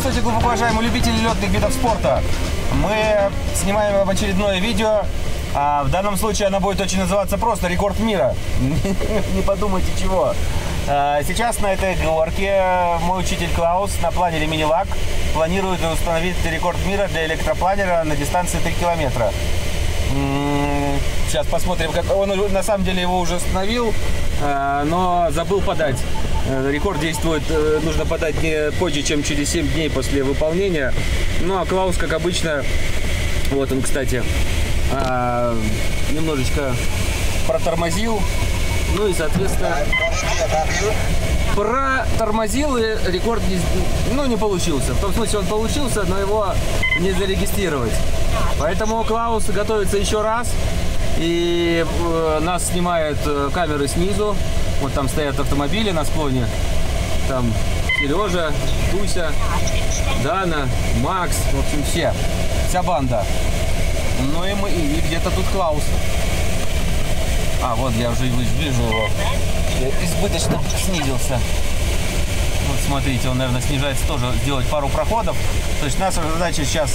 Здравствуйте, глубокоуважаемые любители летных видов спорта. Мы снимаем очередное видео. В данном случае оно будет очень называться просто «Рекорд мира». Не подумайте чего. Сейчас на этой горке мой учитель Клаус на планере мини-лак планирует установить рекорд мира для электропланера на дистанции 3 километра. Сейчас посмотрим, как он на самом деле его уже установил, но забыл подать. Рекорд действует, нужно подать не позже, чем через 7 дней после выполнения. Ну а Клаус, как обычно, вот он, кстати, немножечко протормозил. Ну и, соответственно, протормозил, и рекорд не получился. В том смысле, он получился, но его не зарегистрировать. Поэтому Клаус готовится еще раз. И нас снимают камеры снизу. Вот там стоят автомобили на склоне. Там Сережа, Туся, Дана, Макс. В общем, вся банда. Ну и мы, и где-то тут Клаус. А, вот я уже вижу его. Избыточно снизился. Вот смотрите, он, наверное, снижается тоже. Сделать пару проходов. То есть наша задача сейчас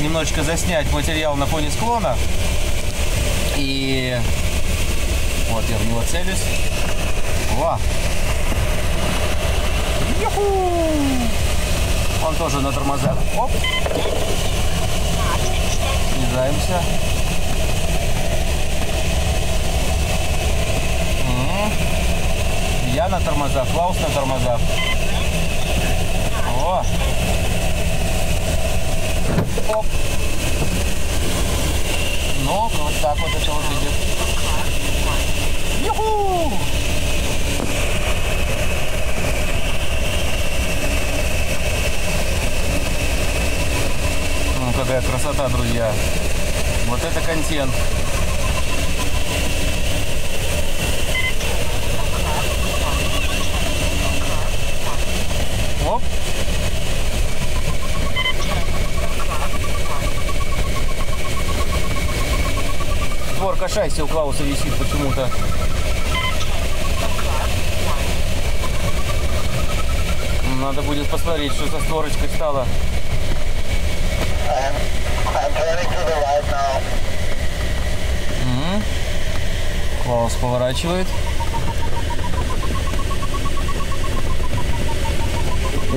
немножечко заснять материал на фоне склона. И вот я в него целюсь. Во! Юху! Он тоже на тормозах. Оп! Снижаемся. Я на тормозах, Клаус на тормозах. О! Оп! Ну, вот так вот это выглядит. Юху! Ну, какая красота, друзья. Вот это контент. Оп! Створка шасси у Клауса висит почему-то. Надо будет посмотреть, что со створочкой стало. Клаус поворачивает.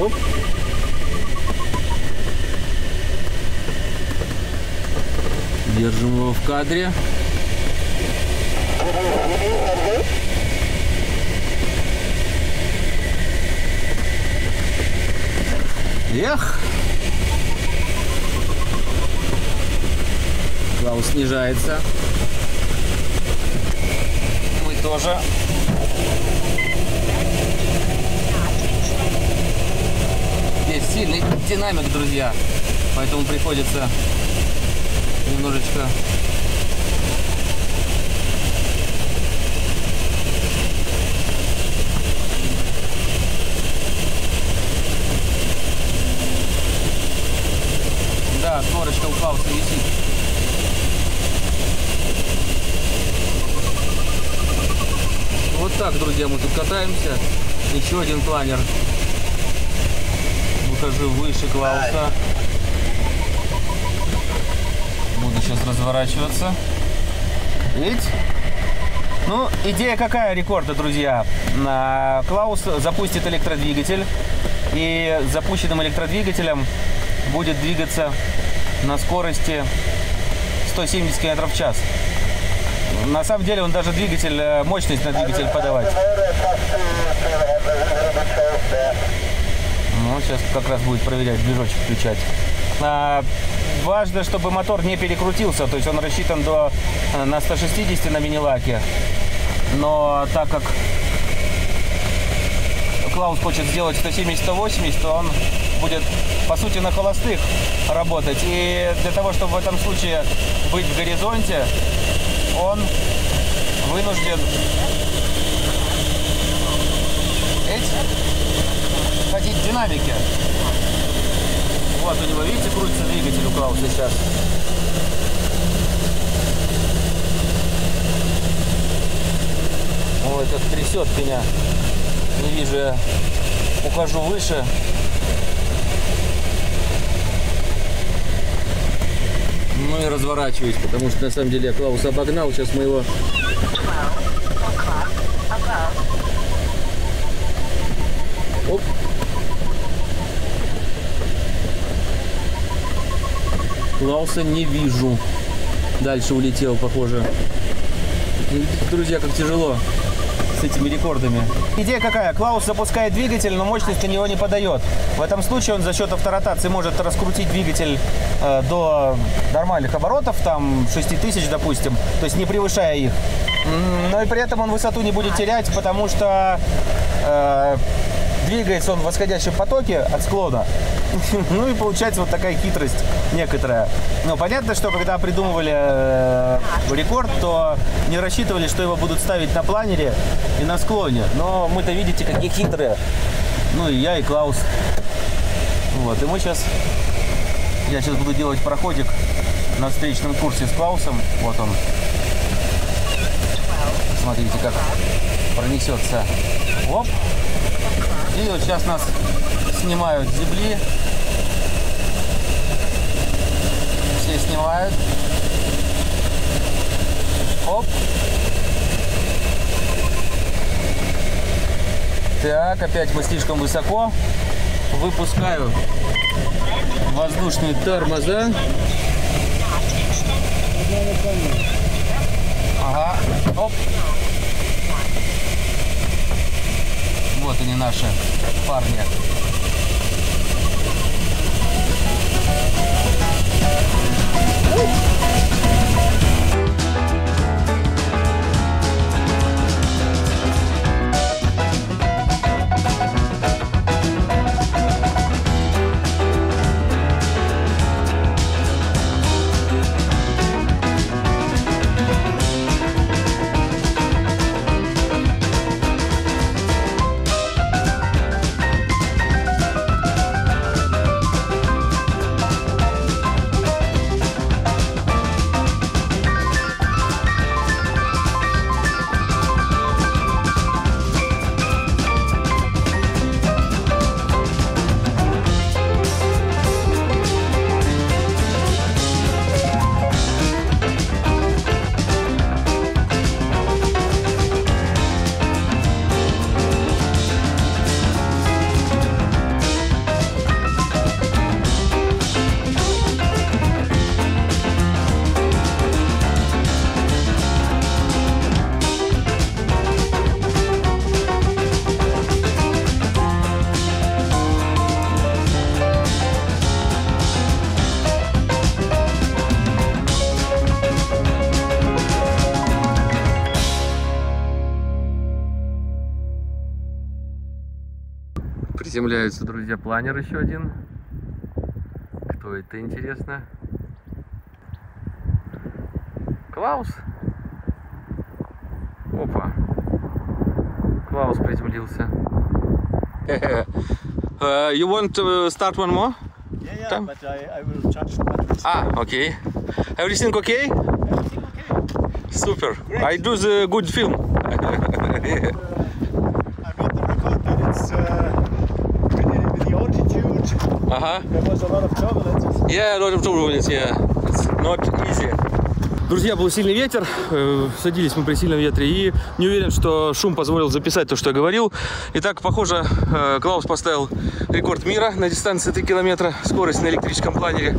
Оп. Держим его в кадре. Эх! Клаус снижается. Мы тоже. Здесь сильный динамик, друзья. Поэтому приходится немножечко... Да, створочка у Клауса висит. Вот так, друзья, мы тут катаемся. Еще один планер. Ухожу выше Клауса. Буду сейчас разворачиваться. Видите? Ну, идея какая рекорда, друзья? Клаус запустит электродвигатель. И запущенным электродвигателем будет двигаться на скорости 170 км в час. На самом деле он даже двигатель, мощность на двигатель подавать. Ну, сейчас как раз будет проверять, движочек включать. Важно, чтобы мотор не перекрутился, то есть он рассчитан на 160 на мини-лаке. Но так как Клаус хочет сделать 170-180, то он будет, по сути, на холостых работать. И для того, чтобы в этом случае быть в горизонте, он вынужден... ходить в динамике. Вот у него, видите, крутится двигатель у Клауса сейчас. Ой, как трясет меня. Не вижу я. Ухожу выше. Ну и разворачиваюсь, потому что на самом деле я Клауса обогнал. Сейчас мы его... Оп. Клауса не вижу. Дальше улетел, похоже. Друзья, как тяжело с этими рекордами. Идея какая? Клаус запускает двигатель, но мощность у него не подает. В этом случае он за счет авторотации может раскрутить двигатель до нормальных оборотов, там 6000, допустим, то есть не превышая их. Но и при этом он высоту не будет терять, потому что двигается он в восходящем потоке от склона. Ну и получается вот такая хитрость некоторая. Но понятно, что когда придумывали рекорд, то не рассчитывали, что его будут ставить на планере и на склоне. Но мы-то видите, какие хитрые. Ну и я, и Клаус. Вот, и мы сейчас... Я сейчас буду делать проходик на встречном курсе с Клаусом. Вот он. Смотрите, как пронесется. Оп. И вот сейчас нас снимают с земли. Все снимают. Оп. Так, опять мы слишком высоко. Выпускаю воздушные тормоза. Ага. Оп. Вот они, наши парни. Приземляется, друзья, планер еще один. Кто это, интересно? Клаус? Опа. Клаус приземлился. You want to start one more? Yeah, but I will charge the batteries. Ah, okay. Everything okay? Everything okay. Super. Great. I do the good film. Друзья, был сильный ветер, садились мы при сильном ветре, и не уверен, что шум позволил записать то, что я говорил. Итак, похоже, Клаус поставил рекорд мира на дистанции 3 километра, скорость на электрическом планере.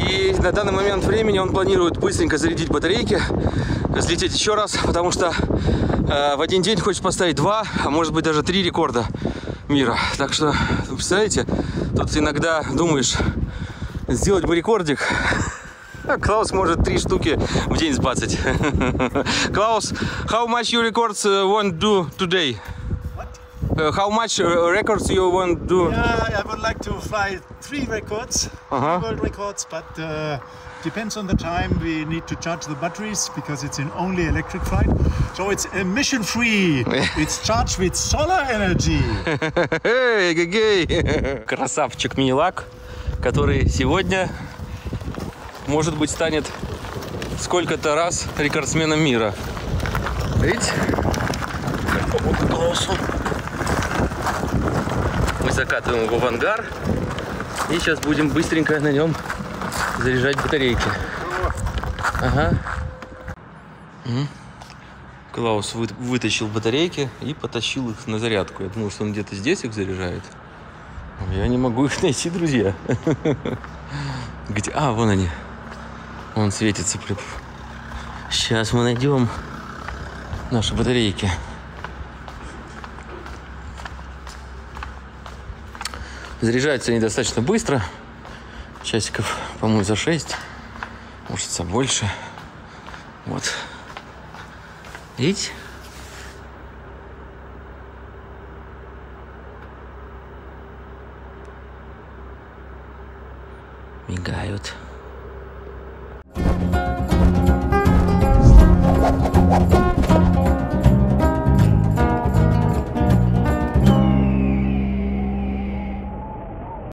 И на данный момент времени он планирует быстренько зарядить батарейки, взлететь еще раз, потому что в один день хочет поставить 2, а может быть даже 3 рекорда мира. Так что, вы представляете, тут иногда думаешь, сделать бы рекордик, а Клаус может 3 штуки в день сбацать. Клаус, how much you records want do today? How much records you want do? Yeah, I would like to fly 3 records, world records, but depends on the time. We need to charge the batteries because it's an only electric flight. So it's emission free. It's charged with solar energy. Красавчик мини-лак, который сегодня, может быть, станет сколько-то раз рекордсменом мира. Видите? Мы закатываем его в ангар и сейчас будем быстренько на нем заряжать батарейки. Ага. Клаус вытащил батарейки и потащил их на зарядку. Я думал, что он где-то здесь их заряжает. Я не могу их найти, друзья. Где? А, вон они. Вон светится. Сейчас мы найдем наши батарейки. Заряжаются они достаточно быстро. Часиков, по-моему, за 6. Может, за больше. Вот. Видите? Мигают.